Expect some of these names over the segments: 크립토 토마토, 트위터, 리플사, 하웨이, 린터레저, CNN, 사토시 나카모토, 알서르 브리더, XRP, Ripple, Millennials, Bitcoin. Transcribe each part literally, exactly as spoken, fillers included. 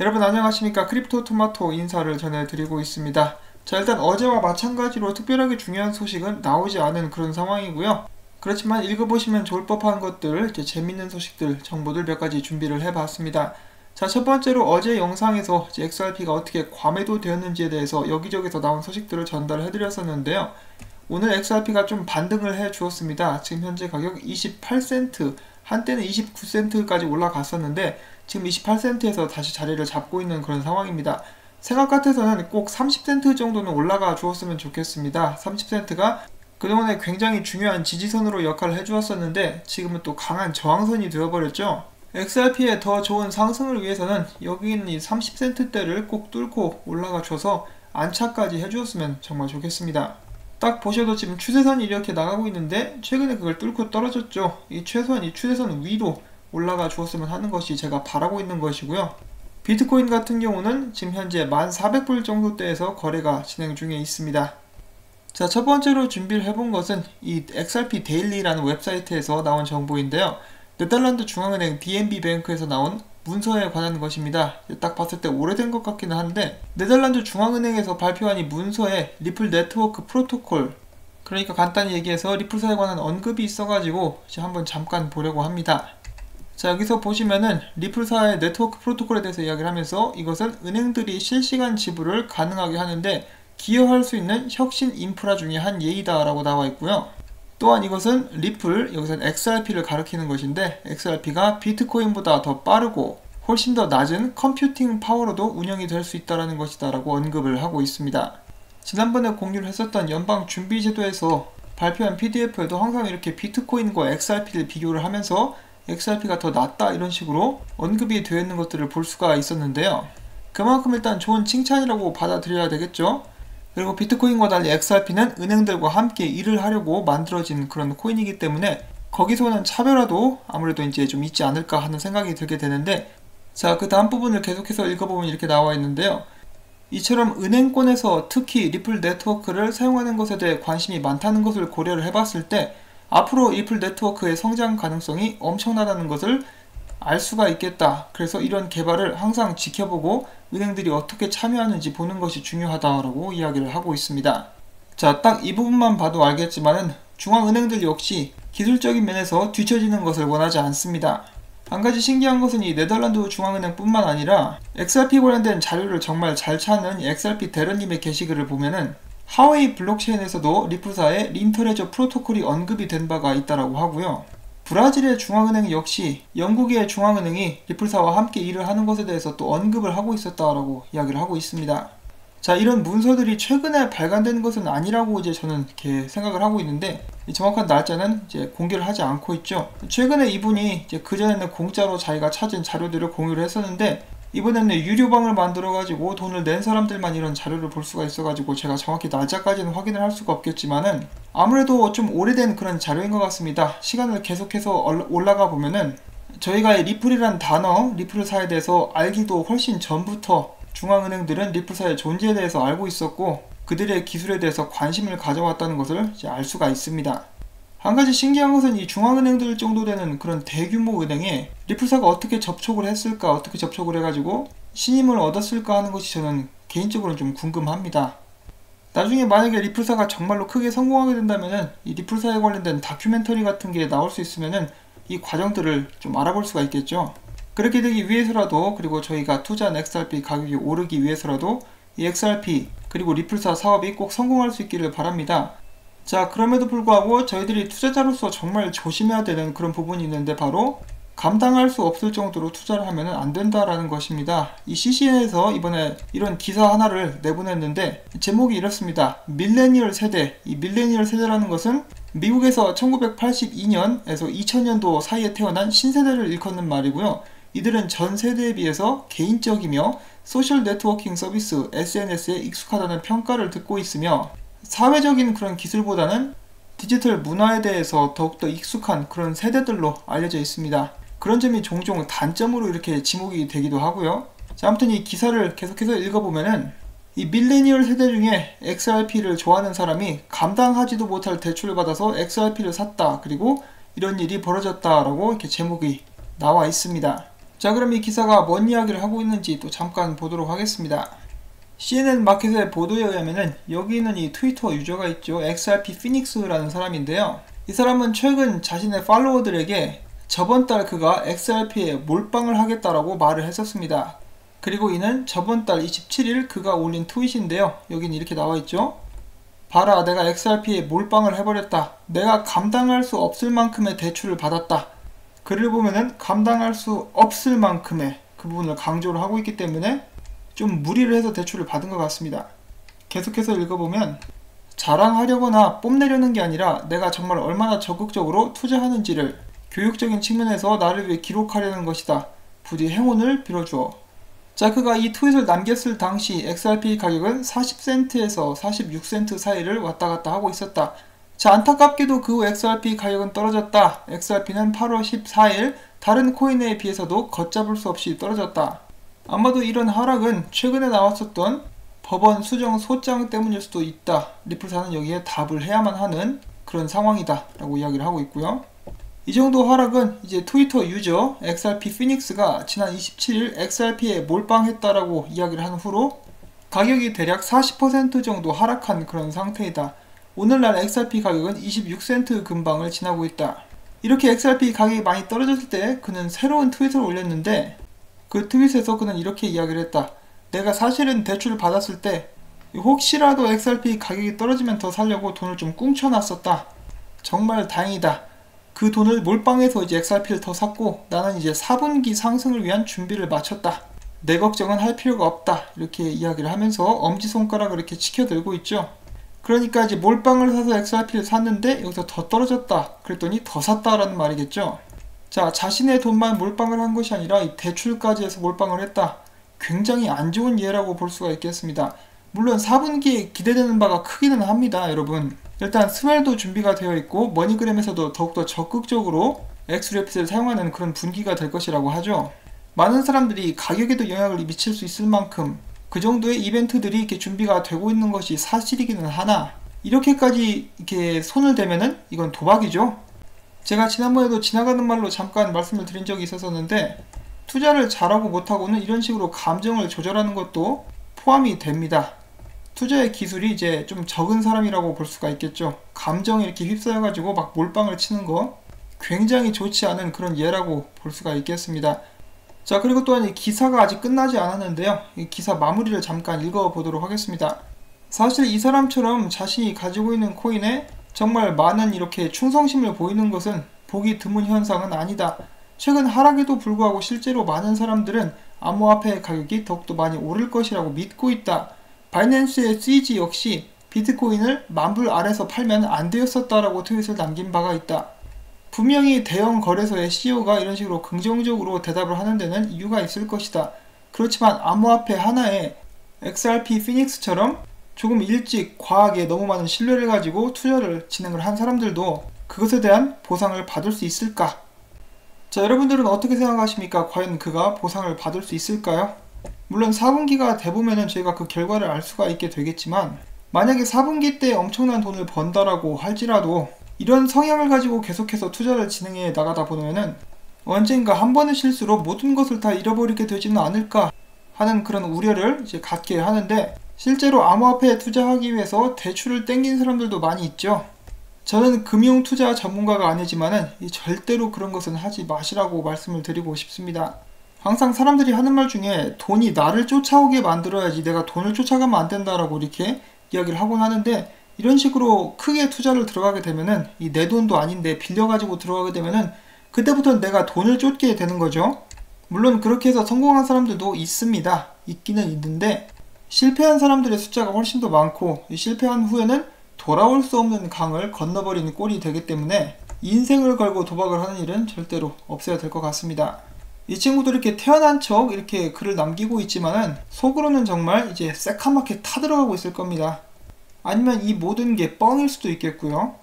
여러분 안녕하십니까. 크립토 토마토 인사를 전해드리고 있습니다. 자, 일단 어제와 마찬가지로 특별하게 중요한 소식은 나오지 않은 그런 상황이고요. 그렇지만 읽어보시면 좋을 법한 것들, 이제 재밌는 소식들, 정보들 몇 가지 준비를 해봤습니다. 자, 첫 번째로 어제 영상에서 이제 엑스알피가 어떻게 과매도 되었는지에 대해서 여기저기서 나온 소식들을 전달해드렸었는데요. 오늘 엑스알피가 좀 반등을 해주었습니다. 지금 현재 가격 이십팔 센트, 한때는 이십구 센트까지 올라갔었는데 지금 이십팔 센트에서 다시 자리를 잡고 있는 그런 상황입니다. 생각 같아서는 꼭 삼십 센트 정도는 올라가 주었으면 좋겠습니다. 삼십 센트가 그동안에 굉장히 중요한 지지선으로 역할을 해주었었는데 지금은 또 강한 저항선이 되어버렸죠. 엑스알피의 더 좋은 상승을 위해서는 여기 있는 이 삼십 센트대를 꼭 뚫고 올라가 줘서 안착까지 해주었으면 정말 좋겠습니다. 딱 보셔도 지금 추세선이 이렇게 나가고 있는데 최근에 그걸 뚫고 떨어졌죠. 이 최소한 이 추세선 위로 올라가 주었으면 하는 것이 제가 바라고 있는 것이고요. 비트코인 같은 경우는 지금 현재 만 사백 불 정도대에서 거래가 진행 중에 있습니다. 자, 첫 번째로 준비를 해본 것은 이 엑스알피 데일리라는 웹사이트에서 나온 정보인데요. 네덜란드 중앙은행 디엔비 뱅크에서 나온 문서에 관한 것입니다. 딱 봤을 때 오래된 것 같기는 한데 네덜란드 중앙은행에서 발표한 이 문서에 리플 네트워크 프로토콜, 그러니까 간단히 얘기해서 리플사에 관한 언급이 있어가지고 이제 한번 잠깐 보려고 합니다. 자, 여기서 보시면은 리플사의 네트워크 프로토콜에 대해서 이야기를 하면서 이것은 은행들이 실시간 지불을 가능하게 하는데 기여할 수 있는 혁신 인프라 중에 한 예이다 라고 나와 있고요. 또한 이것은 리플, 여기서는 엑스알피를 가리키는 것인데 엑스알피가 비트코인보다 더 빠르고 훨씬 더 낮은 컴퓨팅 파워로도 운영이 될 수 있다는 것이다 라고 언급을 하고 있습니다. 지난번에 공유를 했었던 연방준비제도에서 발표한 피디에프에도 항상 이렇게 비트코인과 엑스알피를 비교를 하면서 엑스알피가 더 낫다 이런 식으로 언급이 되어 있는 것들을 볼 수가 있었는데요. 그만큼 일단 좋은 칭찬이라고 받아들여야 되겠죠. 그리고 비트코인과 달리 엑스알피는 은행들과 함께 일을 하려고 만들어진 그런 코인이기 때문에 거기서 오는 차별화도 아무래도 이제 좀 있지 않을까 하는 생각이 들게 되는데, 자, 그 다음 부분을 계속해서 읽어보면 이렇게 나와 있는데요. 이처럼 은행권에서 특히 리플 네트워크를 사용하는 것에 대해 관심이 많다는 것을 고려를 해봤을 때 앞으로 리플 네트워크의 성장 가능성이 엄청나다는 것을 알 수가 있겠다. 그래서 이런 개발을 항상 지켜보고 은행들이 어떻게 참여하는지 보는 것이 중요하다라고 이야기를 하고 있습니다. 자, 딱 이 부분만 봐도 알겠지만은 중앙은행들 역시 기술적인 면에서 뒤처지는 것을 원하지 않습니다. 한 가지 신기한 것은 이 네덜란드 중앙은행뿐만 아니라 엑스알피 관련된 자료를 정말 잘 찾는 엑스알피 대련님의 게시글을 보면은 하웨이 블록체인에서도 리플사의 린터레저 프로토콜이 언급이 된 바가 있다라고 하고요. 브라질의 중앙은행 역시 영국의 중앙은행이 리플사와 함께 일을 하는 것에 대해서 또 언급을 하고 있었다라고 이야기를 하고 있습니다. 자, 이런 문서들이 최근에 발간된 것은 아니라고 이제 저는 이렇게 생각을 하고 있는데 정확한 날짜는 이제 공개를 하지 않고 있죠. 최근에 이분이 이제 그전에는 공짜로 자기가 찾은 자료들을 공유를 했었는데 이번에는 유료방을 만들어가지고 돈을 낸 사람들만 이런 자료를 볼 수가 있어가지고 제가 정확히 날짜까지는 확인을 할 수가 없겠지만은 아무래도 좀 오래된 그런 자료인 것 같습니다. 시간을 계속해서 올라가 보면은 저희가 리플이란 단어, 리플사에 대해서 알기도 훨씬 전부터 중앙은행들은 리플사의 존재에 대해서 알고 있었고 그들의 기술에 대해서 관심을 가져왔다는 것을 이제 알 수가 있습니다. 한 가지 신기한 것은 이 중앙은행들 정도 되는 그런 대규모 은행에 리플사가 어떻게 접촉을 했을까, 어떻게 접촉을 해가지고 신임을 얻었을까 하는 것이 저는 개인적으로는 좀 궁금합니다. 나중에 만약에 리플사가 정말로 크게 성공하게 된다면은 이 리플사에 관련된 다큐멘터리 같은 게 나올 수 있으면은 이 과정들을 좀 알아볼 수가 있겠죠. 그렇게 되기 위해서라도, 그리고 저희가 투자한 엑스알피 가격이 오르기 위해서라도 이 엑스알피 그리고 리플사 사업이 꼭 성공할 수 있기를 바랍니다. 자, 그럼에도 불구하고 저희들이 투자자로서 정말 조심해야 되는 그런 부분이 있는데 바로 감당할 수 없을 정도로 투자를 하면 안 된다라는 것입니다. 이 씨씨엔에서 이번에 이런 기사 하나를 내보냈는데 제목이 이렇습니다. 밀레니얼 세대, 이 밀레니얼 세대라는 것은 미국에서 천구백팔십이 년에서 이천 년도 사이에 태어난 신세대를 일컫는 말이고요. 이들은 전 세대에 비해서 개인적이며 소셜 네트워킹 서비스 에스엔에스에 익숙하다는 평가를 듣고 있으며 사회적인 그런 기술보다는 디지털 문화에 대해서 더욱더 익숙한 그런 세대들로 알려져 있습니다. 그런 점이 종종 단점으로 이렇게 지목이 되기도 하고요. 자, 아무튼 이 기사를 계속해서 읽어보면은 이 밀레니얼 세대 중에 엑스알피를 좋아하는 사람이 감당하지도 못할 대출을 받아서 엑스알피를 샀다. 그리고 이런 일이 벌어졌다라고 이렇게 제목이 나와 있습니다. 자, 그럼 이 기사가 뭔 이야기를 하고 있는지 또 잠깐 보도록 하겠습니다. 씨엔엔 마켓의 보도에 의하면은 여기 있는 이 트위터 유저가 있죠. 엑스알피 피닉스라는 사람인데요. 이 사람은 최근 자신의 팔로워들에게 저번 달 그가 엑스알피에 몰빵을 하겠다라고 말을 했었습니다. 그리고 이는 저번 달 이십칠일 그가 올린 트윗인데요. 여기는 이렇게 나와 있죠. 봐라, 내가 엑스알피에 몰빵을 해버렸다. 내가 감당할 수 없을 만큼의 대출을 받았다. 글을 보면은 감당할 수 없을 만큼의 그 부분을 강조를 하고 있기 때문에 좀 무리를 해서 대출을 받은 것 같습니다. 계속해서 읽어보면 자랑하려거나 뽐내려는 게 아니라 내가 정말 얼마나 적극적으로 투자하는지를 교육적인 측면에서 나를 위해 기록하려는 것이다. 부디 행운을 빌어주어. 자, 그가 이 트윗을 남겼을 당시 엑스알피 가격은 사십 센트에서 사십육 센트 사이를 왔다갔다 하고 있었다. 자, 안타깝게도 그 후 엑스알피 가격은 떨어졌다. 엑스알피는 팔월 십사일 다른 코인에 비해서도 걷잡을 수 없이 떨어졌다. 아마도 이런 하락은 최근에 나왔었던 법원 수정 소장 때문일 수도 있다. 리플사는 여기에 답을 해야만 하는 그런 상황이다 라고 이야기를 하고 있고요. 이 정도 하락은 이제 트위터 유저 엑스알피 피닉스가 지난 이십칠일 엑스알피에 몰빵했다라고 이야기를 한 후로 가격이 대략 사십 퍼센트 정도 하락한 그런 상태이다. 오늘날 엑스알피 가격은 이십육 센트 근방을 지나고 있다. 이렇게 엑스알피 가격이 많이 떨어졌을 때 그는 새로운 트윗을 올렸는데 그 트윗에서 그는 이렇게 이야기를 했다. 내가 사실은 대출을 받았을 때 혹시라도 엑스알피 가격이 떨어지면 더 살려고 돈을 좀 꿍쳐놨었다. 정말 다행이다. 그 돈을 몰빵해서 이제 엑스알피를 더 샀고 나는 이제 사분기 상승을 위한 준비를 마쳤다. 내 걱정은 할 필요가 없다. 이렇게 이야기를 하면서 엄지손가락을 이렇게 치켜들고 있죠. 그러니까 이제 몰빵을 사서 엑스알피를 샀는데 여기서 더 떨어졌다. 그랬더니 더 샀다라는 말이겠죠. 자, 자신의 돈만 몰빵을 한 것이 아니라 이 대출까지 해서 몰빵을 했다. 굉장히 안 좋은 예라고 볼 수가 있겠습니다. 물론 사분기에 기대되는 바가 크기는 합니다, 여러분. 일단 스웰도 준비가 되어 있고 머니그램에서도 더욱더 적극적으로 엑스알피를 사용하는 그런 분기가 될 것이라고 하죠. 많은 사람들이 가격에도 영향을 미칠 수 있을 만큼 그 정도의 이벤트들이 이렇게 준비가 되고 있는 것이 사실이기는 하나 이렇게까지 이렇게 손을 대면은 이건 도박이죠. 제가 지난번에도 지나가는 말로 잠깐 말씀을 드린 적이 있었는데 투자를 잘하고 못하고는 이런 식으로 감정을 조절하는 것도 포함이 됩니다. 투자의 기술이 이제 좀 적은 사람이라고 볼 수가 있겠죠. 감정에 이렇게 휩싸여가지고 막 몰빵을 치는 거 굉장히 좋지 않은 그런 예라고 볼 수가 있겠습니다. 자, 그리고 또한 이 기사가 아직 끝나지 않았는데요. 이 기사 마무리를 잠깐 읽어보도록 하겠습니다. 사실 이 사람처럼 자신이 가지고 있는 코인에 정말 많은 이렇게 충성심을 보이는 것은 보기 드문 현상은 아니다. 최근 하락에도 불구하고 실제로 많은 사람들은 암호화폐의 가격이 더욱더 많이 오를 것이라고 믿고 있다. 바이낸스의 씨지 역시 비트코인을 만불 아래서 팔면 안 되었었다라고 트윗을 남긴 바가 있다. 분명히 대형 거래소의 씨이오가 이런 식으로 긍정적으로 대답을 하는 데는 이유가 있을 것이다. 그렇지만 암호화폐 하나에 엑스알피 피닉스처럼 조금 일찍 과학에 너무 많은 신뢰를 가지고 투자를 진행을 한 사람들도 그것에 대한 보상을 받을 수 있을까? 자, 여러분들은 어떻게 생각하십니까? 과연 그가 보상을 받을 수 있을까요? 물론 사분기가 돼보면은 저희가 그 결과를 알 수가 있게 되겠지만 만약에 사분기 때 엄청난 돈을 번다라고 할지라도 이런 성향을 가지고 계속해서 투자를 진행해 나가다 보면은 언젠가 한 번의 실수로 모든 것을 다 잃어버리게 되지는 않을까 하는 그런 우려를 이제 갖게 하는데 실제로 암호화폐에 투자하기 위해서 대출을 땡긴 사람들도 많이 있죠. 저는 금융 투자 전문가가 아니지만은 절대로 그런 것은 하지 마시라고 말씀을 드리고 싶습니다. 항상 사람들이 하는 말 중에 돈이 나를 쫓아오게 만들어야지 내가 돈을 쫓아가면 안 된다라고 이렇게 이야기를 하곤 하는데 이런 식으로 크게 투자를 들어가게 되면은 이 내 돈도 아닌데 빌려가지고 들어가게 되면은 그때부터는 내가 돈을 쫓게 되는 거죠. 물론 그렇게 해서 성공한 사람들도 있습니다. 있기는 있는데 실패한 사람들의 숫자가 훨씬 더 많고 이 실패한 후에는 돌아올 수 없는 강을 건너버리는 꼴이 되기 때문에 인생을 걸고 도박을 하는 일은 절대로 없어야 될 것 같습니다. 이 친구도 이렇게 태어난 척 이렇게 글을 남기고 있지만은 속으로는 정말 이제 새카맣게 타들어가고 있을 겁니다. 아니면 이 모든 게 뻥일 수도 있겠고요.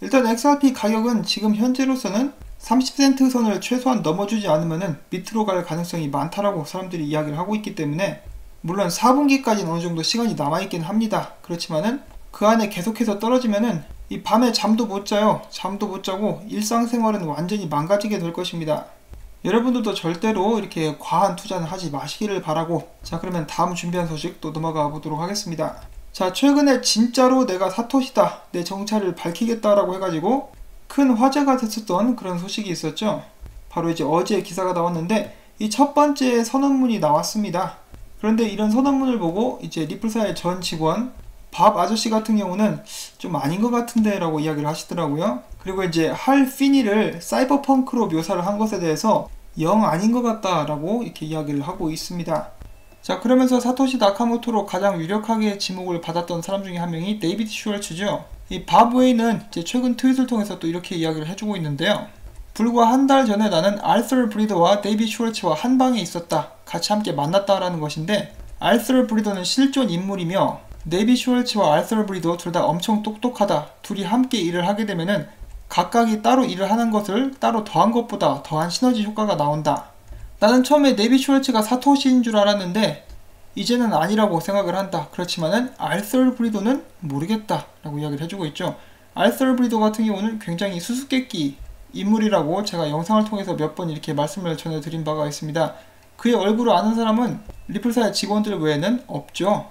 일단 엑스알피 가격은 지금 현재로서는 삼십 센트 선을 최소한 넘어주지 않으면은 밑으로 갈 가능성이 많다라고 사람들이 이야기를 하고 있기 때문에 물론 사분기까지는 어느 정도 시간이 남아있긴 합니다. 그렇지만은 그 안에 계속해서 떨어지면은 이 밤에 잠도 못 자요. 잠도 못 자고 일상생활은 완전히 망가지게 될 것입니다. 여러분들도 절대로 이렇게 과한 투자는 하지 마시기를 바라고, 자 그러면 다음 준비한 소식 또 넘어가 보도록 하겠습니다. 자, 최근에 진짜로 내가 사토시다, 내 정체를 밝히겠다라고 해가지고 큰 화제가 됐었던 그런 소식이 있었죠. 바로 이제 어제 기사가 나왔는데 이 첫 번째 선언문이 나왔습니다. 그런데 이런 선언문을 보고 이제 리플사의 전 직원 밥 아저씨 같은 경우는 좀 아닌 것 같은데 라고 이야기를 하시더라고요. 그리고 이제 할 피니를 사이버펑크로 묘사를 한 것에 대해서 영 아닌 것 같다라고 이렇게 이야기를 하고 있습니다. 자, 그러면서 사토시 나카모토로 가장 유력하게 지목을 받았던 사람 중에 한 명이 데이비드 슈얼츠죠. 이 밥 웨이는 이제 최근 트윗을 통해서 또 이렇게 이야기를 해주고 있는데요. 불과 한 달 전에 나는 알서르 브리더와 데이비드 슈얼츠와 한 방에 있었다, 같이 함께 만났다라는 것인데, 알서르 브리더는 실존 인물이며 데이비드 슈얼츠와 알서르 브리더 둘 다 엄청 똑똑하다, 둘이 함께 일을 하게 되면은 각각이 따로 일을 하는 것을 따로 더한 것보다 더한 시너지 효과가 나온다. 나는 처음에 데이비드 슈얼츠가 사토시인 줄 알았는데 이제는 아니라고 생각을 한다. 그렇지만은 알서르 브리더는 모르겠다 라고 이야기를 해주고 있죠. 알서르 브리더 같은 경우는 굉장히 수수께끼 인물이라고 제가 영상을 통해서 몇 번 이렇게 말씀을 전해드린 바가 있습니다. 그의 얼굴을 아는 사람은 리플사의 직원들 외에는 없죠.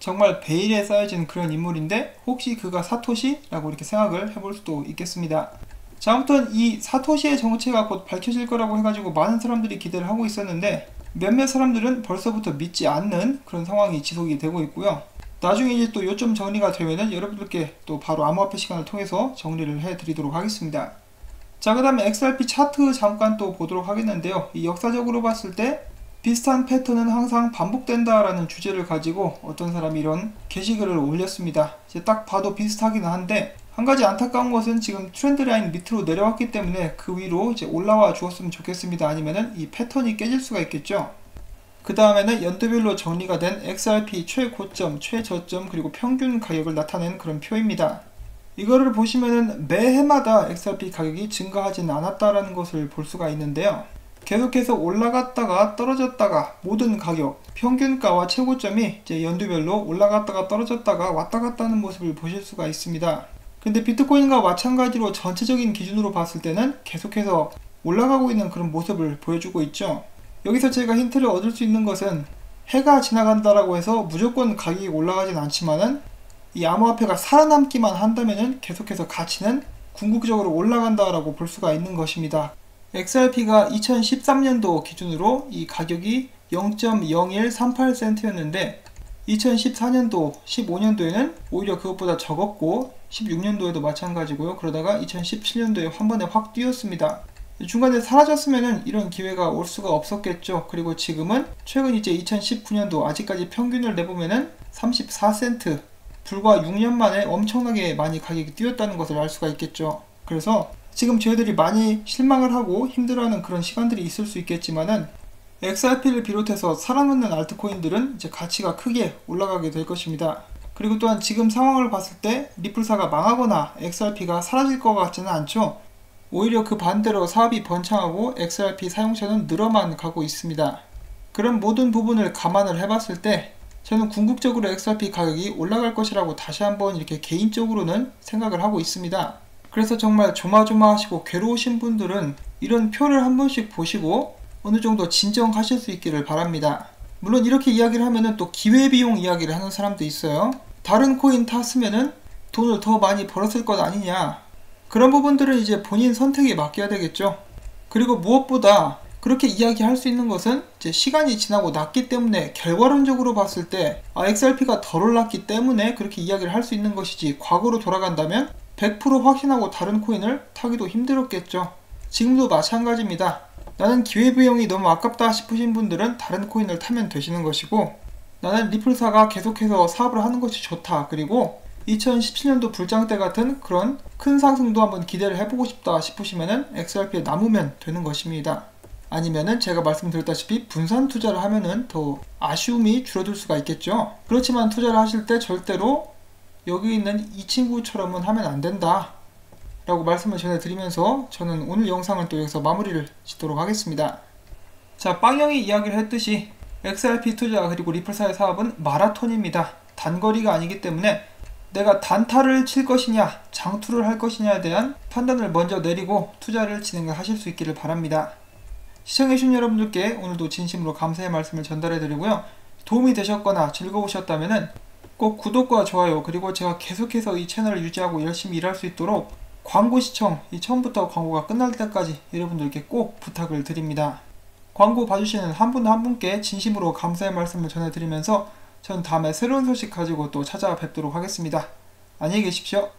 정말 베일에 쌓여진 그런 인물인데 혹시 그가 사토시? 라고 이렇게 생각을 해볼 수도 있겠습니다. 자, 아무튼 이 사토시의 정체가 곧 밝혀질 거라고 해가지고 많은 사람들이 기대를 하고 있었는데 몇몇 사람들은 벌써부터 믿지 않는 그런 상황이 지속이 되고 있고요. 나중에 이제 또 요점 정리가 되면은 여러분들께 또 바로 암호화폐 시간을 통해서 정리를 해드리도록 하겠습니다. 자, 그 다음에 엑스알피 차트 잠깐 또 보도록 하겠는데요. 이 역사적으로 봤을 때 비슷한 패턴은 항상 반복된다라는 주제를 가지고 어떤 사람이 이런 게시글을 올렸습니다. 이제 딱 봐도 비슷하긴 한데 한 가지 안타까운 것은 지금 트렌드 라인 밑으로 내려왔기 때문에 그 위로 이제 올라와 주었으면 좋겠습니다. 아니면은 이 패턴이 깨질 수가 있겠죠. 그 다음에는 연도별로 정리가 된 엑스알피 최고점, 최저점, 그리고 평균 가격을 나타낸 그런 표입니다. 이거를 보시면은 매 해마다 엑스알피 가격이 증가하진 않았다라는 것을 볼 수가 있는데요. 계속해서 올라갔다가 떨어졌다가 모든 가격, 평균가와 최고점이 이제 연도별로 올라갔다가 떨어졌다가 왔다 갔다 하는 모습을 보실 수가 있습니다. 근데 비트코인과 마찬가지로 전체적인 기준으로 봤을 때는 계속해서 올라가고 있는 그런 모습을 보여주고 있죠. 여기서 제가 힌트를 얻을 수 있는 것은 해가 지나간다라고 해서 무조건 가격이 올라가진 않지만은 이 암호화폐가 살아남기만 한다면은 계속해서 가치는 궁극적으로 올라간다라고 볼 수가 있는 것입니다. 엑스알피가 이천십삼 년도 기준으로 이 가격이 영 점 영일삼팔 센트였는데 이천십사 년도, 십오 년도에는 오히려 그것보다 적었고 십육 년도에도 마찬가지고요. 그러다가 이천십칠 년도에 한 번에 확 뛰었습니다. 중간에 사라졌으면 이런 기회가 올 수가 없었겠죠. 그리고 지금은 최근 이제 이천십구 년도 아직까지 평균을 내보면은 삼십사 센트, 불과 육 년 만에 엄청나게 많이 가격이 뛰었다는 것을 알 수가 있겠죠. 그래서 지금 저희들이 많이 실망을 하고 힘들어하는 그런 시간들이 있을 수 있겠지만은 엑스알피를 비롯해서 살아남는 알트코인들은 이제 가치가 크게 올라가게 될 것입니다. 그리고 또한 지금 상황을 봤을 때 리플사가 망하거나 엑스알피가 사라질 것 같지는 않죠. 오히려 그 반대로 사업이 번창하고 엑스알피 사용자는 늘어만 가고 있습니다. 그런 모든 부분을 감안을 해봤을 때 저는 궁극적으로 엑스알피 가격이 올라갈 것이라고 다시 한번 이렇게 개인적으로는 생각을 하고 있습니다. 그래서 정말 조마조마하시고 괴로우신 분들은 이런 표를 한 번씩 보시고 어느 정도 진정하실 수 있기를 바랍니다. 물론 이렇게 이야기를 하면은 또 기회비용 이야기를 하는 사람도 있어요. 다른 코인 탔으면은 돈을 더 많이 벌었을 것 아니냐. 그런 부분들은 이제 본인 선택에 맡겨야 되겠죠. 그리고 무엇보다 그렇게 이야기할 수 있는 것은 이제 시간이 지나고 났기 때문에 결과론적으로 봤을 때 아, 엑스알피가 덜 올랐기 때문에 그렇게 이야기를 할 수 있는 것이지, 과거로 돌아간다면 백 퍼센트 확신하고 다른 코인을 타기도 힘들었겠죠. 지금도 마찬가지입니다. 나는 기회비용이 너무 아깝다 싶으신 분들은 다른 코인을 타면 되시는 것이고, 나는 리플사가 계속해서 사업을 하는 것이 좋다, 그리고 이천십칠 년도 불장 때 같은 그런 큰 상승도 한번 기대를 해보고 싶다 싶으시면은 엑스알피에 남으면 되는 것입니다. 아니면은 제가 말씀드렸다시피 분산 투자를 하면은 더 아쉬움이 줄어들 수가 있겠죠. 그렇지만 투자를 하실 때 절대로 여기 있는 이 친구처럼은 하면 안 된다 라고 말씀을 전해드리면서 저는 오늘 영상을 또 여기서 마무리를 짓도록 하겠습니다. 자, 빵형이 이야기를 했듯이 엑스알피 투자 그리고 리플사의 사업은 마라톤입니다. 단거리가 아니기 때문에 내가 단타를 칠 것이냐 장투를 할 것이냐에 대한 판단을 먼저 내리고 투자를 진행을 하실 수 있기를 바랍니다. 시청해주신 여러분들께 오늘도 진심으로 감사의 말씀을 전달해드리고요. 도움이 되셨거나 즐거우셨다면 꼭 구독과 좋아요, 그리고 제가 계속해서 이 채널을 유지하고 열심히 일할 수 있도록 광고 시청, 이 처음부터 광고가 끝날 때까지 여러분들께 꼭 부탁을 드립니다. 광고 봐주시는 한 분 한 분께 진심으로 감사의 말씀을 전해드리면서 전 다음에 새로운 소식 가지고 또 찾아뵙도록 하겠습니다. 안녕히 계십시오.